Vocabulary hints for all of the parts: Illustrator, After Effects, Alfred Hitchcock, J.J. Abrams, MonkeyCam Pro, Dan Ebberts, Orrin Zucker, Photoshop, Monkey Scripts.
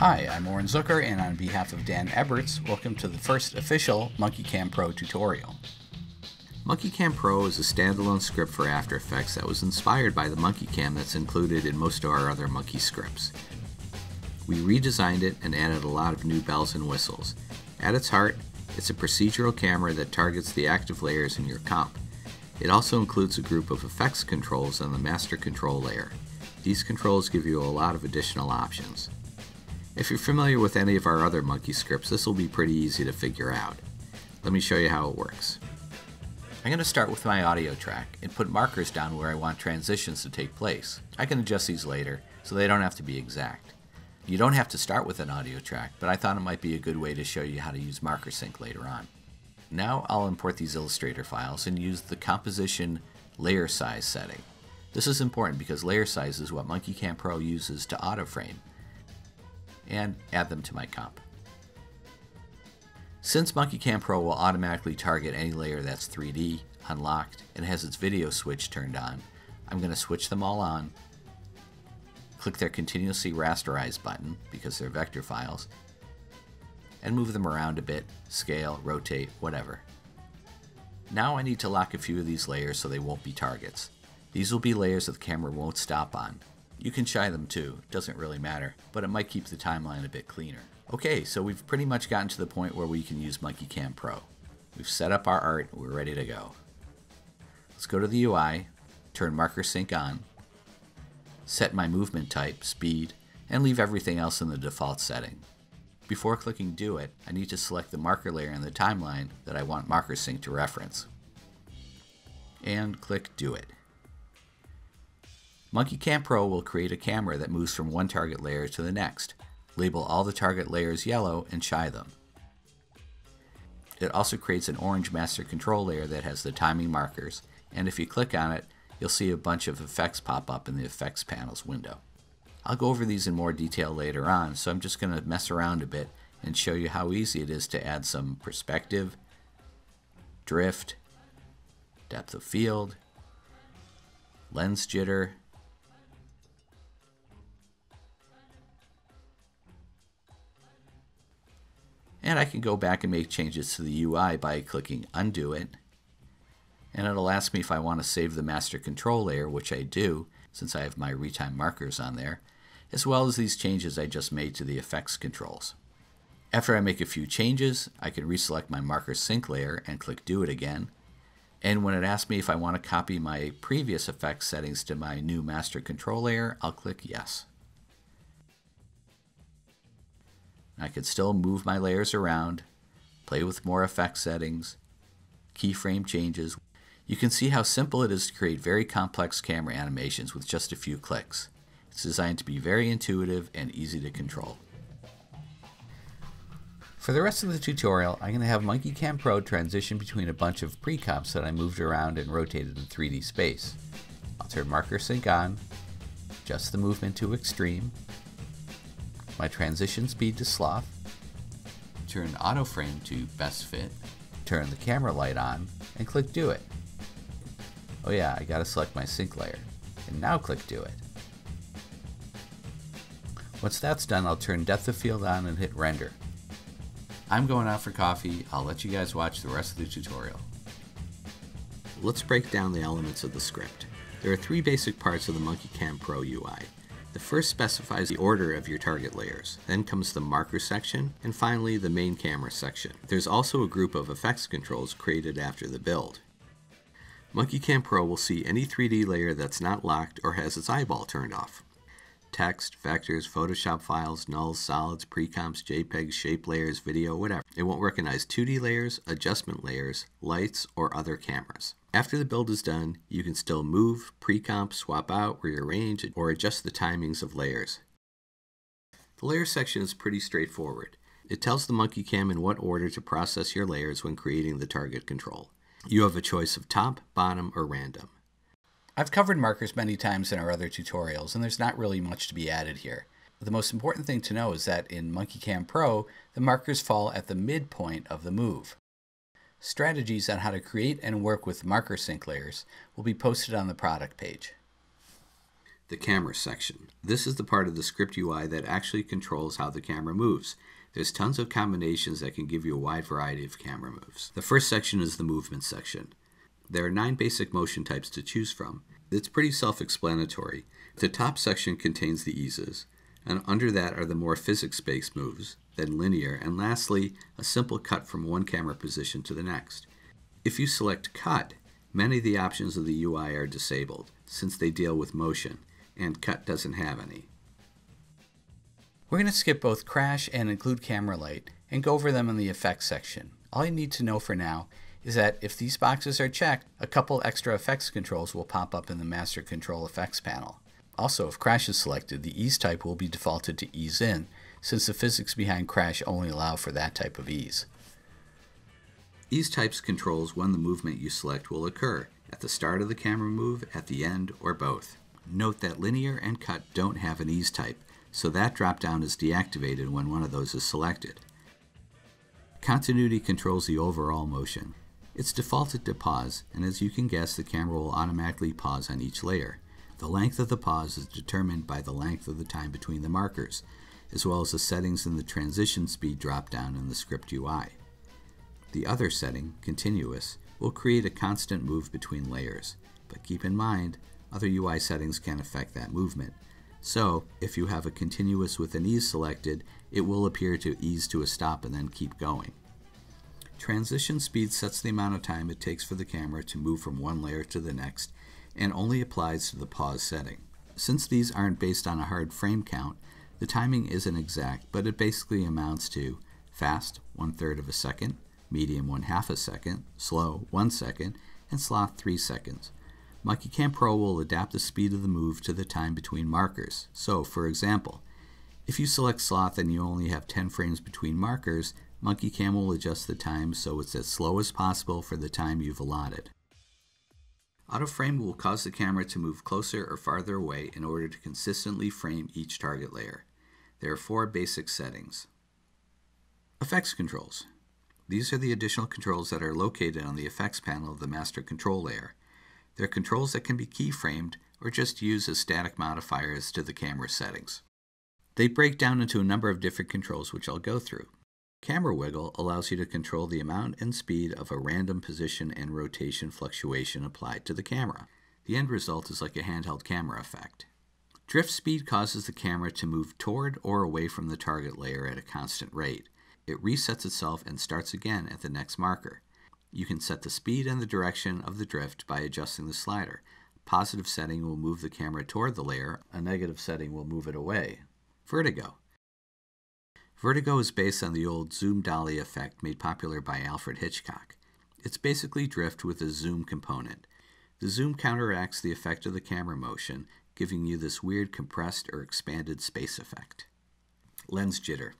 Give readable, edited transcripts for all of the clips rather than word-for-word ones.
Hi, I'm Orrin Zucker, and on behalf of Dan Ebberts, welcome to the first official MonkeyCam Pro tutorial. MonkeyCam Pro is a standalone script for After Effects that was inspired by the MonkeyCam that's included in most of our other Monkey Scripts. We redesigned it and added a lot of new bells and whistles. At its heart, it's a procedural camera that targets the active layers in your comp. It also includes a group of effects controls on the master control layer. These controls give you a lot of additional options. If you're familiar with any of our other Monkey Scripts, this will be pretty easy to figure out. Let me show you how it works. I'm going to start with my audio track and put markers down where I want transitions to take place. I can adjust these later, so they don't have to be exact. You don't have to start with an audio track, but I thought it might be a good way to show you how to use marker sync later on. Now I'll import these Illustrator files and use the composition layer size setting. This is important because layer size is what MonkeyCam Pro uses to auto-frame, and add them to my comp. Since MonkeyCam Pro will automatically target any layer that's 3D, unlocked, and has its video switch turned on, I'm going to switch them all on, click their continuously rasterize button because they're vector files, and move them around a bit, scale, rotate, whatever. Now I need to lock a few of these layers so they won't be targets. These will be layers that the camera won't stop on. You can shy them too, doesn't really matter, but it might keep the timeline a bit cleaner. Okay, so we've pretty much gotten to the point where we can use MonkeyCam Pro. We've set up our art, we're ready to go. Let's go to the UI, turn marker sync on, set my movement type, speed, and leave everything else in the default setting. Before clicking do it, I need to select the marker layer in the timeline that I want marker sync to reference. And click do it. MonkeyCam Pro will create a camera that moves from one target layer to the next. Label all the target layers yellow and shy them. It also creates an orange master control layer that has the timing markers, and if you click on it, you'll see a bunch of effects pop up in the effects panels window. I'll go over these in more detail later on, so I'm just going to mess around a bit and show you how easy it is to add some perspective, drift, depth of field, lens jitter, and I can go back and make changes to the UI by clicking undo it, and it'll ask me if I want to save the master control layer, which I do since I have my retime markers on there, as well as these changes I just made to the effects controls. After I make a few changes, I can reselect my marker sync layer and click do it again, and when it asks me if I want to copy my previous effects settings to my new master control layer, I'll click yes. I could still move my layers around, play with more effect settings, keyframe changes. You can see how simple it is to create very complex camera animations with just a few clicks. It's designed to be very intuitive and easy to control. For the rest of the tutorial, I'm going to have MonkeyCam Pro transition between a bunch of pre-comps that I moved around and rotated in 3D space. I'll turn marker sync on, adjust the movement to extreme, my transition speed to sloth, turn auto frame to best fit, turn the camera light on, and click do it. Oh yeah, I gotta select my sync layer, and now click do it. Once that's done, I'll turn depth of field on and hit render. I'm going out for coffee. I'll let you guys watch the rest of the tutorial. Let's break down the elements of the script. There are three basic parts of the MonkeyCam Pro UI. The first specifies the order of your target layers, then comes the marker section, and finally the main camera section. There's also a group of effects controls created after the build. MonkeyCam Pro will see any 3D layer that's not locked or has its eyeball turned off. Text, vectors, Photoshop files, nulls, solids, pre-comps, JPEGs, shape layers, video, whatever. It won't recognize 2D layers, adjustment layers, lights, or other cameras. After the build is done, you can still move, pre-comp, swap out, rearrange, or adjust the timings of layers. The layer section is pretty straightforward. It tells the MonkeyCam in what order to process your layers when creating the target control. You have a choice of top, bottom, or random. I've covered markers many times in our other tutorials, and there's not really much to be added here. The most important thing to know is that in MonkeyCam Pro, the markers fall at the midpoint of the move. Strategies on how to create and work with marker sync layers will be posted on the product page. the camera section. This is the part of the script UI that actually controls how the camera moves. There's tons of combinations that can give you a wide variety of camera moves. The first section is the movement section. There are 9 basic motion types to choose from. It's pretty self-explanatory. The top section contains the eases, and under that are the more physics-based moves, then linear, and lastly, a simple cut from one camera position to the next. If you select Cut, many of the options of the UI are disabled, since they deal with motion, and Cut doesn't have any. We're going to skip both Crash and Include Camera Light and go over them in the Effects section. All you need to know for now is that if these boxes are checked, a couple extra effects controls will pop up in the Master Control Effects panel. Also, if Crash is selected, the Ease type will be defaulted to Ease In, since the physics behind Crash only allow for that type of ease. Ease types controls when the movement you select will occur, at the start of the camera move, at the end, or both. Note that Linear and Cut don't have an Ease type, so that drop-down is deactivated when one of those is selected. Continuity controls the overall motion. It's defaulted to Pause, and as you can guess, the camera will automatically pause on each layer. The length of the pause is determined by the length of the time between the markers, as well as the settings in the Transition Speed drop-down in the script UI. The other setting, Continuous, will create a constant move between layers, but keep in mind, other UI settings can affect that movement. So, if you have a Continuous with an Ease selected, it will appear to ease to a stop and then keep going. Transition Speed sets the amount of time it takes for the camera to move from one layer to the next, and only applies to the pause setting. Since these aren't based on a hard frame count, the timing isn't exact, but it basically amounts to fast, 1/3 of a second, medium 1/2 a second, slow 1 second, and sloth 3 seconds. MonkeyCam Pro will adapt the speed of the move to the time between markers. So, for example, if you select sloth and you only have 10 frames between markers, MonkeyCam will adjust the time so it's as slow as possible for the time you've allotted. Auto frame will cause the camera to move closer or farther away in order to consistently frame each target layer. There are 4 basic settings. Effects controls. These are the additional controls that are located on the effects panel of the master control layer. They're controls that can be keyframed or just used as static modifiers to the camera settings. They break down into a number of different controls which I'll go through. Camera wiggle allows you to control the amount and speed of a random position and rotation fluctuation applied to the camera. The end result is like a handheld camera effect. Drift speed causes the camera to move toward or away from the target layer at a constant rate. It resets itself and starts again at the next marker. You can set the speed and the direction of the drift by adjusting the slider. A positive setting will move the camera toward the layer, a negative setting will move it away. Vertigo. Vertigo is based on the old zoom dolly effect made popular by Alfred Hitchcock. It's basically drift with a zoom component. The zoom counteracts the effect of the camera motion, giving you this weird compressed or expanded space effect. Lens jitter.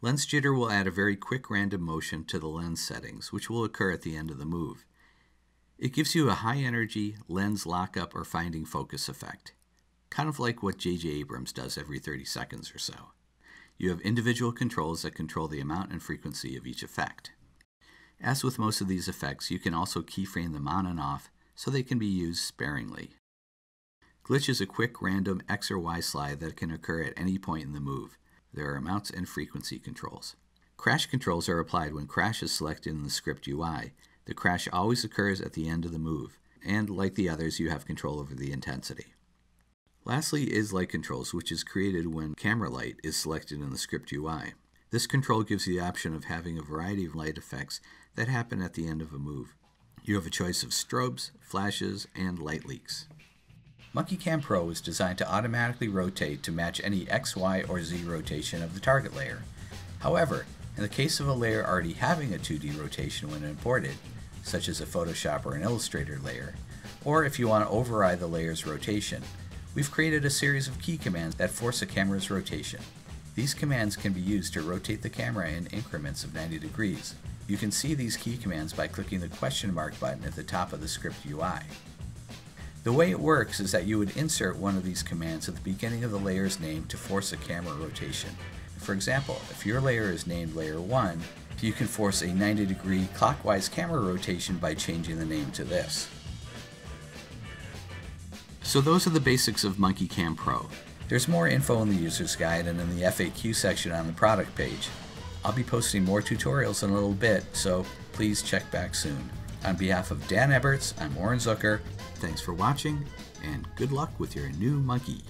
Lens jitter will add a very quick random motion to the lens settings, which will occur at the end of the move. It gives you a high-energy lens lockup or finding focus effect, kind of like what J.J. Abrams does every 30 seconds or so. You have individual controls that control the amount and frequency of each effect. As with most of these effects, you can also keyframe them on and off so they can be used sparingly. Glitch is a quick random X or Y slide that can occur at any point in the move. There are amounts and frequency controls. Crash controls are applied when Crash is selected in the script UI. The crash always occurs at the end of the move, and like the others, you have control over the intensity. Lastly is light controls, which is created when camera light is selected in the script UI. This control gives you the option of having a variety of light effects that happen at the end of a move. You have a choice of strobes, flashes, and light leaks. MonkeyCam Pro is designed to automatically rotate to match any X, Y, or Z rotation of the target layer. However, in the case of a layer already having a 2D rotation when imported, such as a Photoshop or an Illustrator layer, or if you want to override the layer's rotation, we've created a series of key commands that force a camera's rotation. These commands can be used to rotate the camera in increments of 90 degrees. You can see these key commands by clicking the question mark button at the top of the script UI. The way it works is that you would insert one of these commands at the beginning of the layer's name to force a camera rotation. For example, if your layer is named Layer 1, you can force a 90-degree clockwise camera rotation by changing the name to this. So those are the basics of MonkeyCam Pro. There's more info in the user's guide and in the FAQ section on the product page. I'll be posting more tutorials in a little bit, so please check back soon. On behalf of Dan Ebberts, I'm Orrin Zucker. Thanks for watching, and good luck with your new monkey.